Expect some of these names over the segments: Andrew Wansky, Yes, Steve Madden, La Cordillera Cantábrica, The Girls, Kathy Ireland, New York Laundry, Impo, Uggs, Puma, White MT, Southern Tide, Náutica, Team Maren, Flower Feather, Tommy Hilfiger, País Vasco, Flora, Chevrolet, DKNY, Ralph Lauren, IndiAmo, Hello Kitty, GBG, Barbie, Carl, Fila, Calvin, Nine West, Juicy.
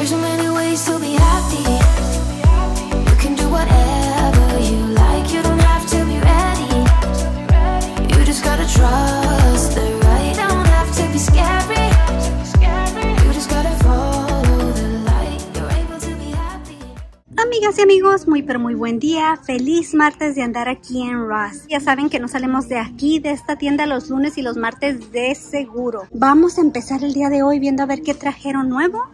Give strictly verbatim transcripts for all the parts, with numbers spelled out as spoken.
There's so many ways to be happy. You can do whatever you like. You don't have to be ready. You just gotta trust the right. Don't have to be scary. You just gotta follow the light. You're able to be happy. Amigas y amigos, muy pero muy buen día. Feliz martes de andar aquí en Ross. Ya saben que no salimos de aquí, de esta tienda, los lunes y los martes de seguro. Vamos a empezar el día de hoy viendo a ver qué trajeron nuevo.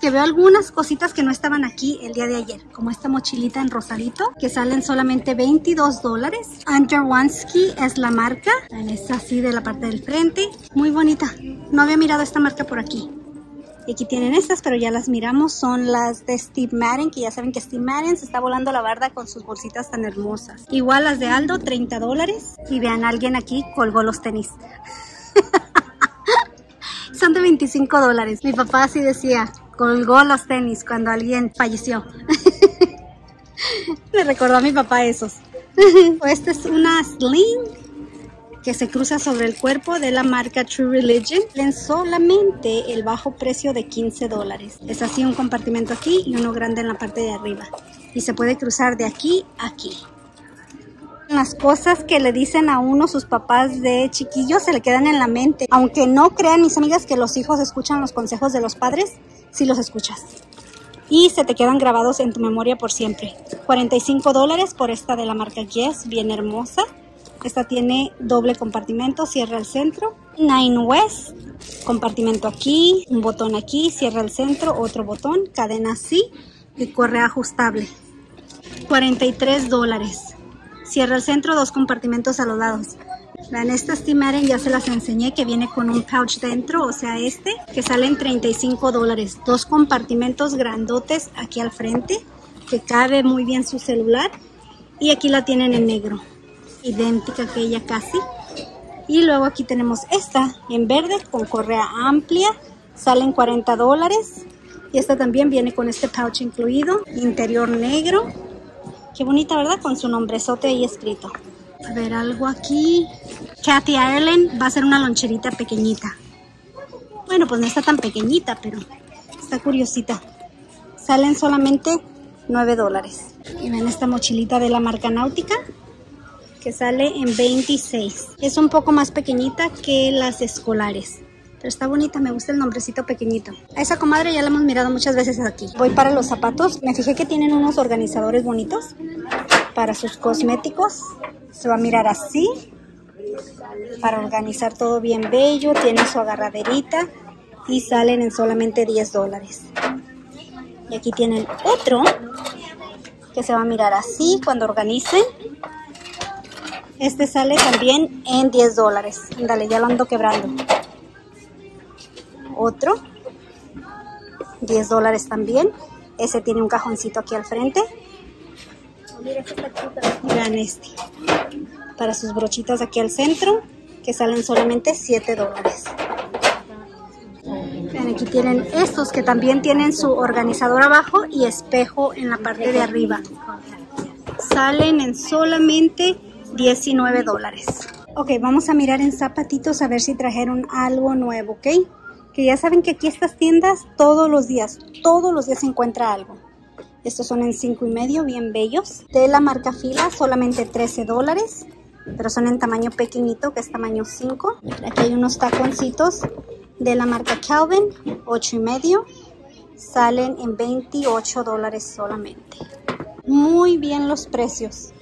Que veo algunas cositas que no estaban aquí el día de ayer, como esta mochilita en rosadito que salen solamente veintidós dólares. Andrew Wansky es la marca, es así de la parte del frente, muy bonita. No había mirado esta marca por aquí. Y aquí tienen estas, pero ya las miramos, son las de Steve Madden, que ya saben que Steve Madden se está volando la barda con sus bolsitas tan hermosas. Igual las de Aldo, treinta dólares. Y vean, alguien aquí colgó los tenis. Son de veinticinco dólares. Mi papá así decía, colgó los tenis cuando alguien falleció. Le recordó a mi papá esos. Esta es una sling que se cruza sobre el cuerpo, de la marca True Religion. En solamente el bajo precio de quince dólares. Es así, un compartimento aquí y uno grande en la parte de arriba. Y se puede cruzar de aquí a aquí. Las cosas que le dicen a uno sus papás de chiquillos se le quedan en la mente. Aunque no crean, mis amigas, que los hijos escuchan los consejos de los padres, si los escuchas y se te quedan grabados en tu memoria por siempre. cuarenta y cinco dólares por esta de la marca Yes, bien hermosa. Esta tiene doble compartimento, cierra el centro. Nine West, compartimento aquí, un botón aquí, cierra el centro, otro botón, cadena así y correa ajustable. cuarenta y tres dólares. Cierra el centro, dos compartimentos a los lados. Vean, estas Team Maren ya se las enseñé, que viene con un pouch dentro, o sea este, que sale en treinta y cinco dólares. Dos compartimentos grandotes aquí al frente, que cabe muy bien su celular. Y aquí la tienen en negro, idéntica que ella casi. Y luego aquí tenemos esta en verde con correa amplia, sale en cuarenta dólares. Y esta también viene con este pouch incluido, interior negro. Qué bonita, ¿verdad? Con su nombrezote ahí escrito. A ver, algo aquí. Kathy Ireland va a ser una loncherita pequeñita. Bueno, pues no está tan pequeñita, pero está curiosita. Salen solamente nueve dólares. Y ven esta mochilita de la marca Náutica, que sale en veintiséis. Es un poco más pequeñita que las escolares, pero está bonita, me gusta el nombrecito pequeñito. A esa comadre ya la hemos mirado muchas veces aquí. Voy para los zapatos. Me fijé que tienen unos organizadores bonitos para sus cosméticos. Se va a mirar así, para organizar todo bien bello. Tiene su agarraderita y salen en solamente diez dólares. Y aquí tienen otro que se va a mirar así cuando organicen. Este sale también en diez dólares. Ándale, ya lo ando quebrando. Otro, diez dólares también. Ese tiene un cajoncito aquí al frente. Vean este, para sus brochitas aquí al centro, que salen solamente siete dólares. Vean, aquí tienen estos que también tienen su organizador abajo y espejo en la parte de arriba. Salen en solamente diecinueve dólares. Ok, vamos a mirar en zapatitos a ver si trajeron algo nuevo, ¿ok? Que ya saben que aquí estas tiendas todos los días, todos los días se encuentra algo. Estos son en cinco y medio, bien bellos. De la marca Fila, solamente trece dólares. Pero son en tamaño pequeñito, que es tamaño cinco. Aquí hay unos taconcitos de la marca Calvin, ocho y medio. Salen en veintiocho dólares solamente. Muy bien los precios.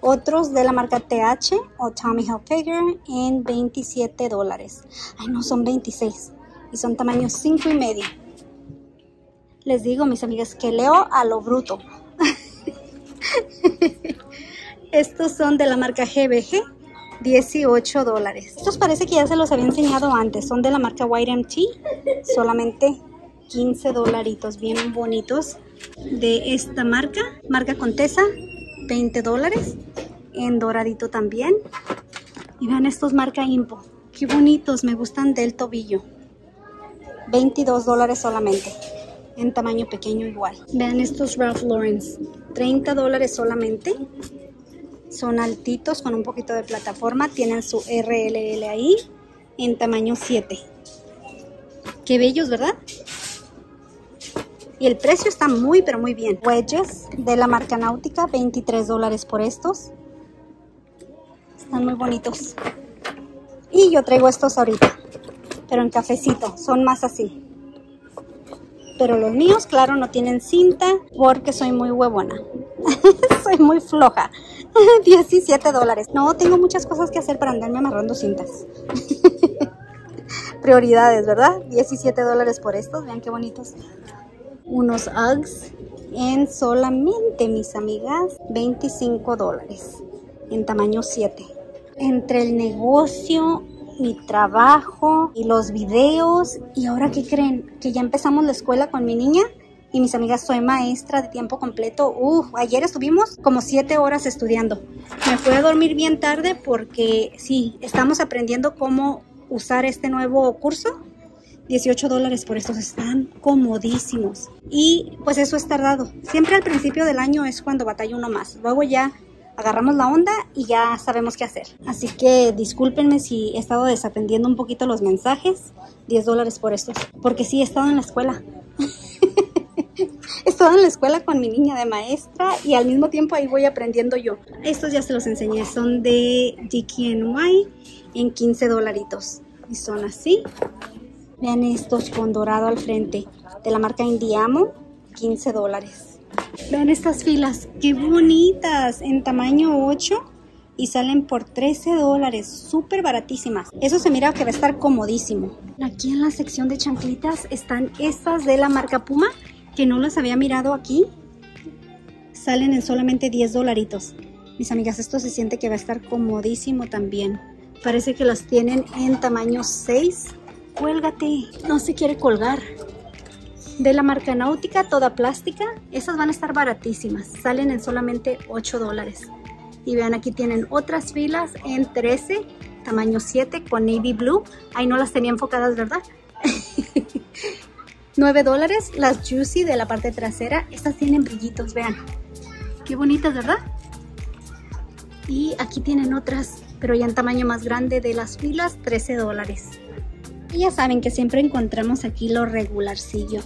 Otros de la marca T H o Tommy Hilfiger en veintisiete dólares. Ay, no, son veintiséis. Y son tamaño cinco y medio. Les digo, mis amigas, que leo a lo bruto. Estos son de la marca G B G, dieciocho dólares. Estos parece que ya se los había enseñado antes. Son de la marca White M T, solamente quince dolaritos, bien bonitos. De esta marca, marca Contessa, veinte dólares. En doradito también. Y vean estos marca Impo. Qué bonitos, me gustan del tobillo. veintidós dólares solamente. En tamaño pequeño igual. Vean estos Ralph Lauren, treinta dólares solamente. Son altitos con un poquito de plataforma. Tienen su R L L ahí en tamaño siete. Qué bellos, ¿verdad? y el precio está muy pero muy bien. Wedges de la marca Náutica, veintitrés dólares por estos. Están muy bonitos. Y yo traigo estos ahorita, pero en cafecito, son más así. Pero los míos, claro, no tienen cinta porque soy muy huevona. Soy muy floja. diecisiete dólares. No, tengo muchas cosas que hacer para andarme amarrando cintas. Prioridades, ¿verdad? diecisiete dólares por estos. Vean qué bonitos. Unos Uggs en solamente, mis amigas, veinticinco dólares. En tamaño siete. Entre el negocio, mi trabajo y los videos. ¿Y ahora qué creen? Que ya empezamos la escuela con mi niña y mis amigas. Soy maestra de tiempo completo. Uf, ayer estuvimos como siete horas estudiando. Me fui a dormir bien tarde porque sí, estamos aprendiendo cómo usar este nuevo curso. dieciocho dólares por estos, están comodísimos. Y pues eso es tardado. Siempre al principio del año es cuando batalla uno más. Luego ya agarramos la onda y ya sabemos qué hacer. Así que discúlpenme si he estado desatendiendo un poquito los mensajes. diez dólares por estos. Porque sí, he estado en la escuela. He estado en la escuela con mi niña de maestra y al mismo tiempo ahí voy aprendiendo yo. Estos ya se los enseñé. Son de D K N Y en quince dolaritos. Y son así. Vean estos con dorado al frente. De la marca IndiAmo, quince dólares. Vean estas filas, qué bonitas, en tamaño ocho y salen por trece dólares, súper baratísimas. Eso se mira que va a estar comodísimo. Aquí en la sección de chanclitas están estas de la marca Puma, que no las había mirado aquí. Salen en solamente diez dolaritos. Mis amigas, esto se siente que va a estar comodísimo también. Parece que las tienen en tamaño seis. Cuélgate, no se quiere colgar. De la marca Náutica, toda plástica. Esas van a estar baratísimas. Salen en solamente ocho dólares. Y vean, aquí tienen otras filas en trece, tamaño siete, con navy blue. Ahí no las tenía enfocadas, ¿verdad? nueve dólares. Las Juicy de la parte trasera. Estas tienen brillitos, vean. Qué bonitas, ¿verdad? Y aquí tienen otras, pero ya en tamaño más grande de las filas, trece dólares. Y ya saben que siempre encontramos aquí lo regularcillo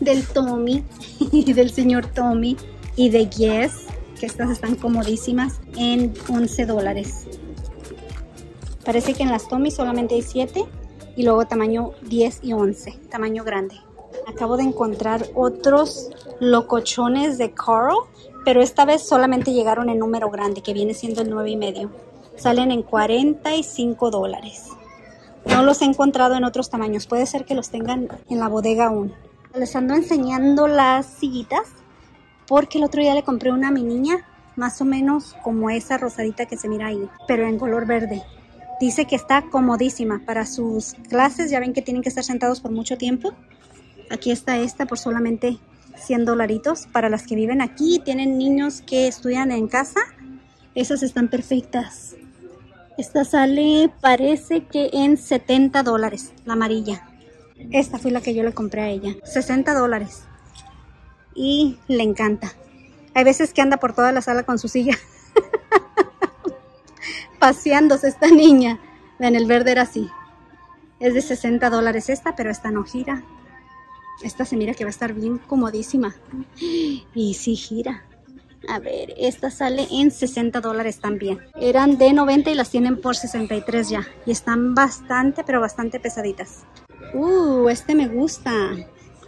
del Tommy y del señor Tommy y de Guess, que estas están comodísimas en once dólares. Parece que en las Tommy solamente hay siete y luego tamaño diez y once, tamaño grande. Acabo de encontrar otros locochones de Carl, pero esta vez solamente llegaron en número grande, que viene siendo el nueve y medio. Salen en cuarenta y cinco dólares. No los he encontrado en otros tamaños. Puede ser que los tengan en la bodega aún. Les ando enseñando las sillitas porque el otro día le compré una a mi niña, más o menos como esa rosadita que se mira ahí, pero en color verde. Dice que está comodísima para sus clases. Ya ven que tienen que estar sentados por mucho tiempo. Aquí está esta por solamente cien dolaritos. Para las que viven aquí y tienen niños que estudian en casa, esas están perfectas. Esta sale, parece que en setenta dólares, la amarilla. Esta fue la que yo le compré a ella, sesenta dólares. Y le encanta. Hay veces que anda por toda la sala con su silla. Paseándose esta niña. Vean, el verde era así. Es de sesenta dólares esta, pero esta no gira. Esta se mira que va a estar bien comodísima. Y sí gira. A ver, esta sale en sesenta dólares también. Eran de noventa y las tienen por sesenta y tres ya. Y están bastante, pero bastante pesaditas. Uh, este me gusta.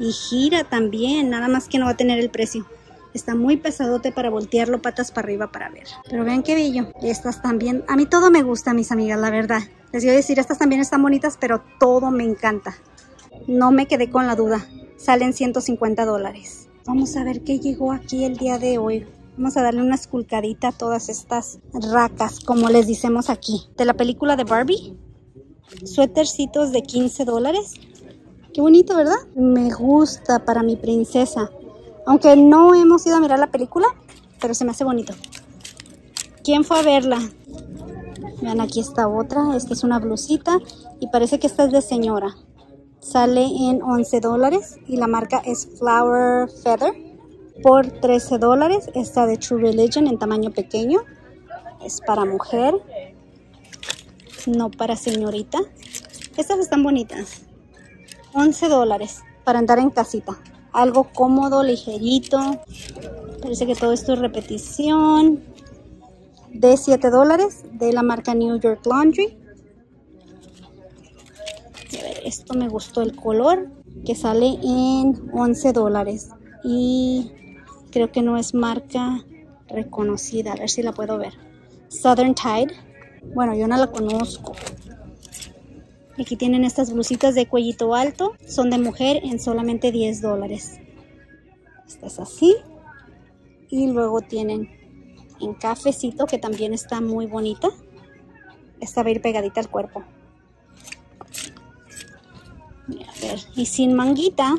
Y gira también, nada más que no va a tener el precio. Está muy pesadote para voltearlo patas para arriba para ver. Pero vean qué bello. Estas también, a mí todo me gusta, mis amigas, la verdad. Les voy a decir, estas también están bonitas, pero todo me encanta. No me quedé con la duda. Salen ciento cincuenta dólares. Vamos a ver qué llegó aquí el día de hoy. Vamos a darle una esculcadita a todas estas racas, como les decimos aquí. De la película de Barbie. Suétercitos de quince dólares. Qué bonito, ¿verdad? Me gusta para mi princesa. Aunque no hemos ido a mirar la película, pero se me hace bonito. ¿Quién fue a verla? Vean, aquí está otra. Esta es una blusita y parece que esta es de señora. Sale en once dólares y la marca es Flower Feather. Por trece dólares, esta de True Religion en tamaño pequeño. Es para mujer, no para señorita. Estas están bonitas. once dólares para andar en casita. algo cómodo, ligerito. Parece que todo esto es repetición. De siete dólares, de la marca New York Laundry. A ver, esto me gustó el color, que sale en once dólares. Y creo que no es marca reconocida. A ver si la puedo ver. Southern Tide. Bueno, yo no la conozco. Aquí tienen estas blusitas de cuellito alto. Son de mujer en solamente diez dólares. Esta es así. Y luego tienen en cafecito, que también está muy bonita. Esta va a ir pegadita al cuerpo. A ver, y sin manguita,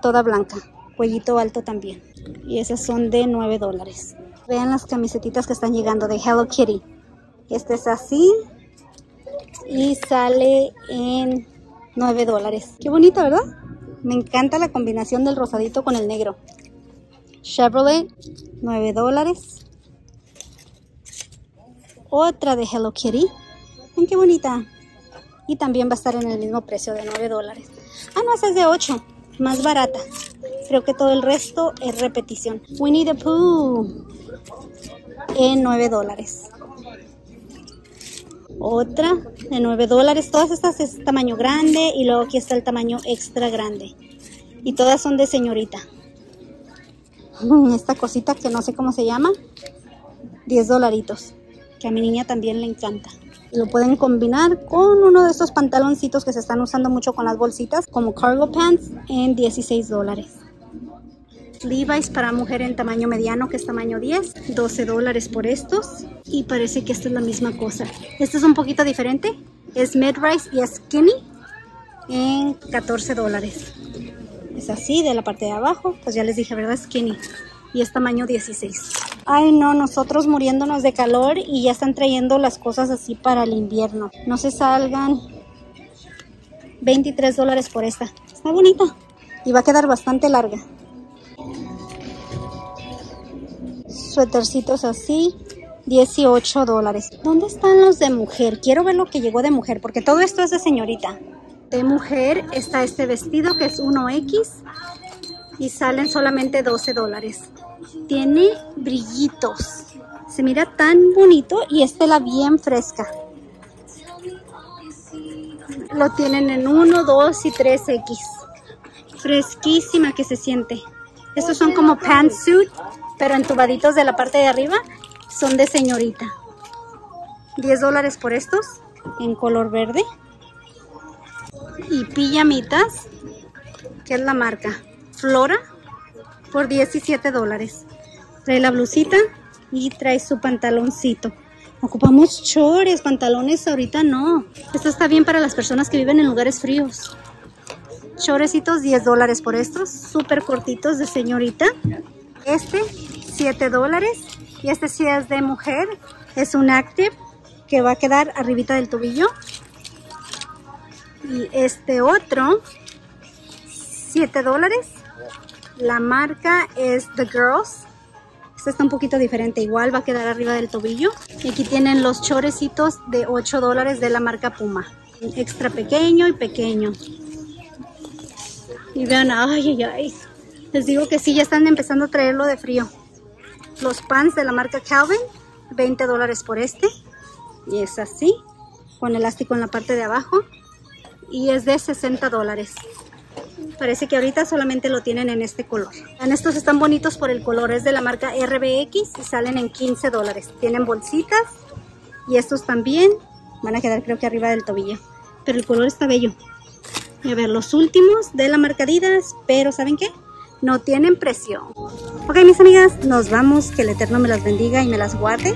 toda blanca. Cuellito alto también. Y esas son de nueve dólares. Vean las camisetitas que están llegando de Hello Kitty. Esta es así. Y sale en nueve dólares. Qué bonita, ¿verdad? Me encanta la combinación del rosadito con el negro. Chevrolet, nueve dólares. Otra de Hello Kitty. Miren qué bonita. Y también va a estar en el mismo precio de nueve dólares. Ah, no, esa es de ocho. Más barata. Creo que todo el resto es repetición. Winnie the Pooh. En nueve dólares. Otra de nueve dólares. Todas estas es tamaño grande. Y luego aquí está el tamaño extra grande. Y todas son de señorita. Esta cosita que no sé cómo se llama. diez dolaritos. Que a mi niña también le encanta. Lo pueden combinar con uno de estos pantaloncitos que se están usando mucho con las bolsitas, como cargo pants, en dieciséis dólares. Levi's para mujer en tamaño mediano, que es tamaño diez, doce dólares por estos. Y parece que esta es la misma cosa. Este es un poquito diferente, es mid-rise y es skinny, en catorce dólares. Es así, de la parte de abajo, pues ya les dije, ¿verdad? Skinny. Y es tamaño dieciséis. Ay no, nosotros muriéndonos de calor y ya están trayendo las cosas así para el invierno. No se salgan. veintitrés dólares por esta. Está bonita. Y va a quedar bastante larga. Suétercitos así. dieciocho dólares. ¿Dónde están los de mujer? Quiero ver lo que llegó de mujer porque todo esto es de señorita. De mujer está este vestido que es uno equis. Y salen solamente doce dólares. Tiene brillitos. Se mira tan bonito y es tela bien fresca. Lo tienen en uno, dos y tres equis. Fresquísima que se siente. Estos son como pantsuit, pero entubaditos de la parte de arriba. Son de señorita. diez dólares por estos. En color verde. Y pijamitas, que es la marca Flora, por diecisiete dólares. Trae la blusita y trae su pantaloncito. Ocupamos chores, pantalones ahorita no. Esto está bien para las personas que viven en lugares fríos. Chorecitos, diez dólares por estos. Súper cortitos de señorita. Este, siete dólares. Y este sí es de mujer. Es un active que va a quedar arribita del tobillo. Y este otro, siete dólares. La marca es The Girls. Esta está un poquito diferente. Igual va a quedar arriba del tobillo. Y aquí tienen los chorecitos de ocho dólares de la marca Puma. Extra pequeño y pequeño. Y vean, ay, ay, ay. Les digo que sí, ya están empezando a traerlo de frío. Los pants de la marca Calvin. veinte dólares por este. Y es así. Con elástico en la parte de abajo. Y es de sesenta dólares. Parece que ahorita solamente lo tienen en este color. Estos están bonitos por el color. Es de la marca R B X y salen en quince dólares. Tienen bolsitas y estos también van a quedar creo que arriba del tobillo. Pero el color está bello. Y a ver, los últimos de la marca Adidas, pero ¿saben qué? No tienen precio. Ok, mis amigas, nos vamos. Que el Eterno me las bendiga y me las guarde.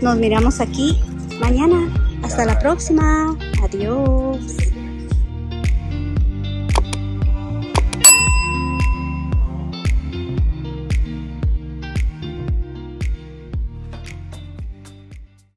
Nos miramos aquí mañana. Hasta la próxima. Adiós.